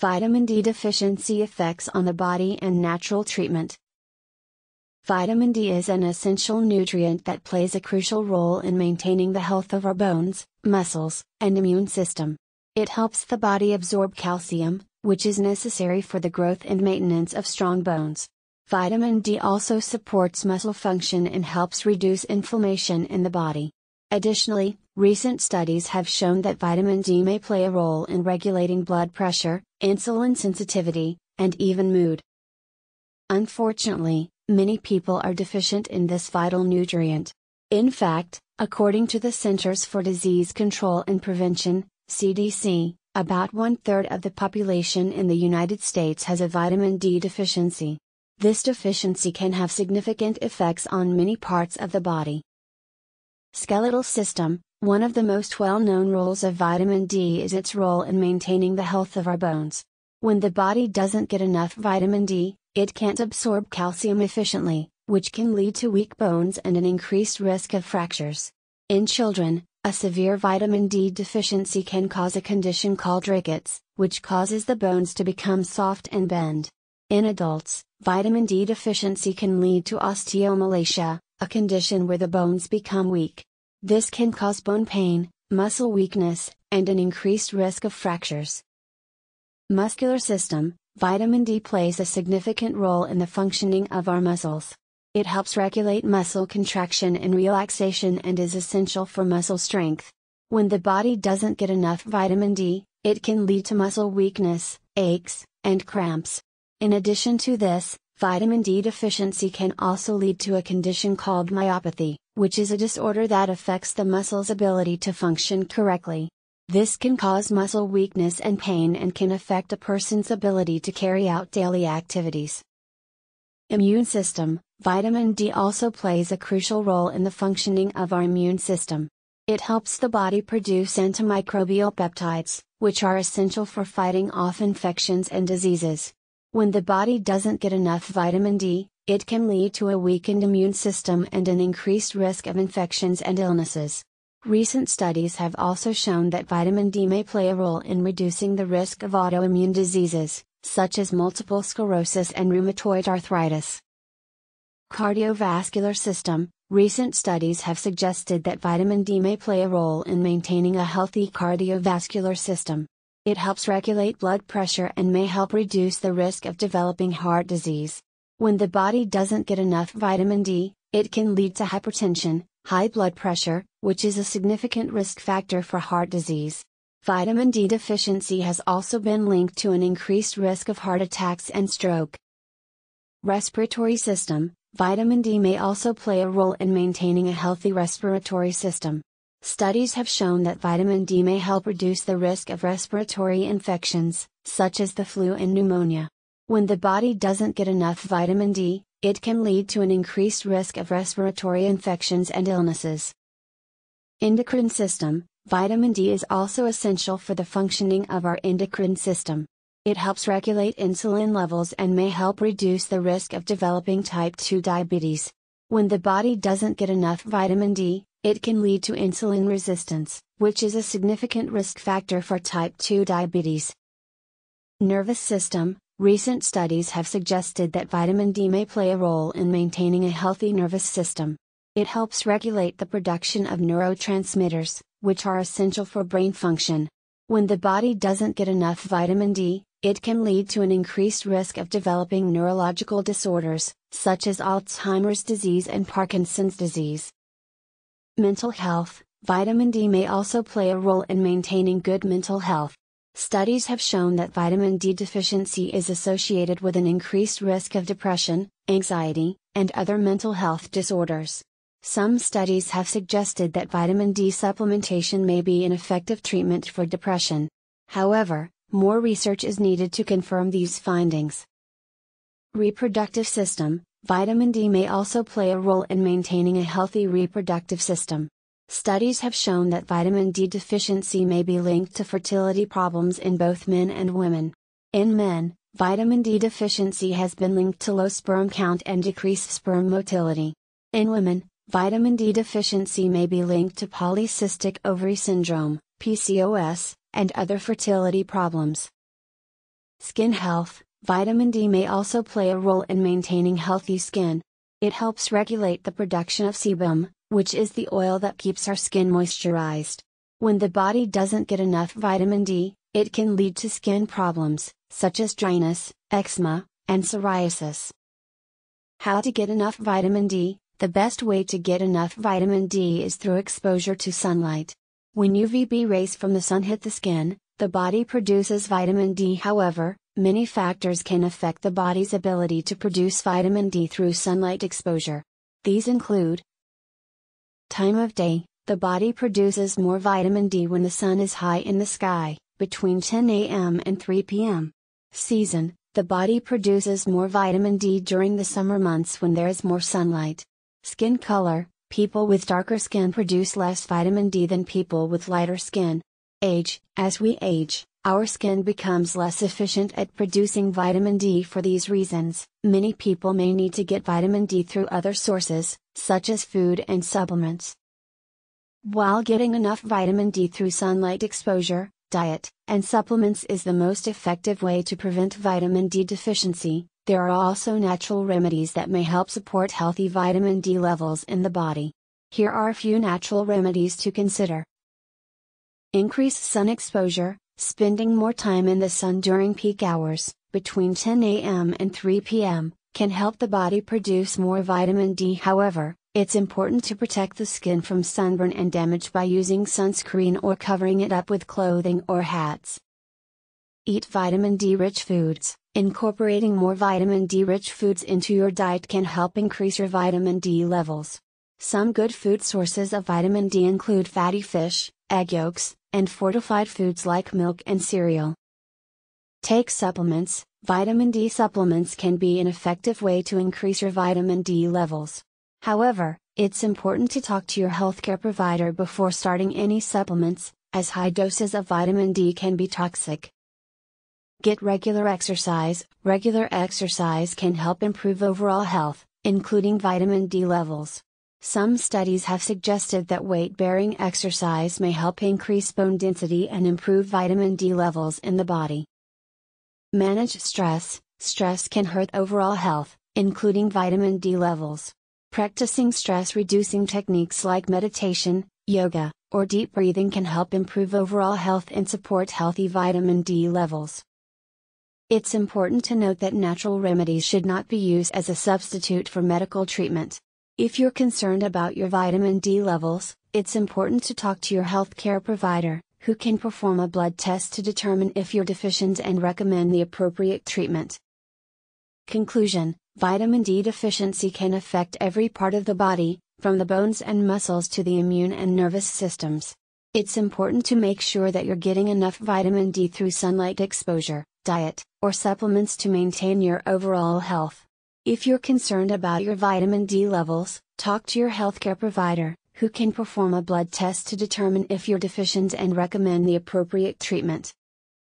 Vitamin D deficiency effects on the body and natural treatment. Vitamin D is an essential nutrient that plays a crucial role in maintaining the health of our bones, muscles, and immune system. It helps the body absorb calcium, which is necessary for the growth and maintenance of strong bones. Vitamin D also supports muscle function and helps reduce inflammation in the body. Additionally, recent studies have shown that vitamin D may play a role in regulating blood pressure, insulin sensitivity, and even mood. Unfortunately, many people are deficient in this vital nutrient. In fact, according to the Centers for Disease Control and Prevention, CDC, about one-third of the population in the United States has a vitamin D deficiency. This deficiency can have significant effects on many parts of the body. Skeletal system. One of the most well-known roles of vitamin D is its role in maintaining the health of our bones. When the body doesn't get enough vitamin D, it can't absorb calcium efficiently, which can lead to weak bones and an increased risk of fractures. In children, a severe vitamin D deficiency can cause a condition called rickets, which causes the bones to become soft and bend. In adults, vitamin D deficiency can lead to osteomalacia, a condition where the bones become weak. This can cause bone pain, muscle weakness, and an increased risk of fractures. Muscular system. Vitamin D plays a significant role in the functioning of our muscles. It helps regulate muscle contraction and relaxation and is essential for muscle strength. When the body doesn't get enough vitamin D, it can lead to muscle weakness, aches, and cramps. In addition to this, vitamin D deficiency can also lead to a condition called myopathy, which is a disorder that affects the muscle's ability to function correctly. This can cause muscle weakness and pain and can affect a person's ability to carry out daily activities. Immune system. Vitamin D also plays a crucial role in the functioning of our immune system. It helps the body produce antimicrobial peptides, which are essential for fighting off infections and diseases. When the body doesn't get enough vitamin D, it can lead to a weakened immune system and an increased risk of infections and illnesses. Recent studies have also shown that vitamin D may play a role in reducing the risk of autoimmune diseases, such as multiple sclerosis and rheumatoid arthritis. Cardiovascular system. Recent studies have suggested that vitamin D may play a role in maintaining a healthy cardiovascular system. It helps regulate blood pressure and may help reduce the risk of developing heart disease. When the body doesn't get enough vitamin D, it can lead to hypertension, high blood pressure, which is a significant risk factor for heart disease. Vitamin D deficiency has also been linked to an increased risk of heart attacks and stroke. Respiratory system. Vitamin D may also play a role in maintaining a healthy respiratory system. Studies have shown that vitamin D may help reduce the risk of respiratory infections, such as the flu and pneumonia. When the body doesn't get enough vitamin D, it can lead to an increased risk of respiratory infections and illnesses. Endocrine system. Vitamin D is also essential for the functioning of our endocrine system. It helps regulate insulin levels and may help reduce the risk of developing type 2 diabetes. When the body doesn't get enough vitamin D, it can lead to insulin resistance, which is a significant risk factor for type 2 diabetes. Nervous system. Recent studies have suggested that vitamin D may play a role in maintaining a healthy nervous system. It helps regulate the production of neurotransmitters, which are essential for brain function. When the body doesn't get enough vitamin D, it can lead to an increased risk of developing neurological disorders, such as Alzheimer's disease and Parkinson's disease. Mental health. Vitamin D may also play a role in maintaining good mental health. Studies have shown that vitamin D deficiency is associated with an increased risk of depression, anxiety, and other mental health disorders. Some studies have suggested that vitamin D supplementation may be an effective treatment for depression. However, more research is needed to confirm these findings. Reproductive system. Vitamin D may also play a role in maintaining a healthy reproductive system. Studies have shown that vitamin D deficiency may be linked to fertility problems in both men and women. In men, vitamin D deficiency has been linked to low sperm count and decreased sperm motility. In women, vitamin D deficiency may be linked to polycystic ovary syndrome, PCOS, and other fertility problems. Skin health. Vitamin D may also play a role in maintaining healthy skin. It helps regulate the production of sebum, which is the oil that keeps our skin moisturized. When the body doesn't get enough vitamin D, it can lead to skin problems, such as dryness, eczema, and psoriasis. How to get enough vitamin D? The best way to get enough vitamin D is through exposure to sunlight. When UVB rays from the sun hit the skin, the body produces vitamin D. However, many factors can affect the body's ability to produce vitamin D through sunlight exposure. These include time of day. The body produces more vitamin D when the sun is high in the sky, between 10 a.m. and 3 p.m. Season. The body produces more vitamin D during the summer months when there is more sunlight. Skin color. People with darker skin produce less vitamin D than people with lighter skin. Age. As we age, our skin becomes less efficient at producing vitamin D. For these reasons, many people may need to get vitamin D through other sources, such as food and supplements. While getting enough vitamin D through sunlight exposure, diet, and supplements is the most effective way to prevent vitamin D deficiency, there are also natural remedies that may help support healthy vitamin D levels in the body. Here are a few natural remedies to consider. Increase sun exposure. Spending more time in the sun during peak hours, between 10 a.m. and 3 p.m., can help the body produce more vitamin D. However, it's important to protect the skin from sunburn and damage by using sunscreen or covering it up with clothing or hats. Eat vitamin D-rich foods. Incorporating more vitamin D-rich foods into your diet can help increase your vitamin D levels. Some good food sources of vitamin D include fatty fish, egg yolks, and fortified foods like milk and cereal. Take supplements. Vitamin D supplements can be an effective way to increase your vitamin D levels. However, it's important to talk to your healthcare provider before starting any supplements, as high doses of vitamin D can be toxic. Get regular exercise. Regular exercise can help improve overall health, including vitamin D levels. Some studies have suggested that weight-bearing exercise may help increase bone density and improve vitamin D levels in the body. Manage stress. Stress can hurt overall health, including vitamin D levels. Practicing stress-reducing techniques like meditation, yoga, or deep breathing can help improve overall health and support healthy vitamin D levels. It's important to note that natural remedies should not be used as a substitute for medical treatment. If you're concerned about your vitamin D levels, it's important to talk to your healthcare provider, who can perform a blood test to determine if you're deficient and recommend the appropriate treatment. Conclusion. Vitamin D deficiency can affect every part of the body, from the bones and muscles to the immune and nervous systems. It's important to make sure that you're getting enough vitamin D through sunlight exposure, diet, or supplements to maintain your overall health. If you're concerned about your vitamin D levels, talk to your healthcare provider, who can perform a blood test to determine if you're deficient and recommend the appropriate treatment.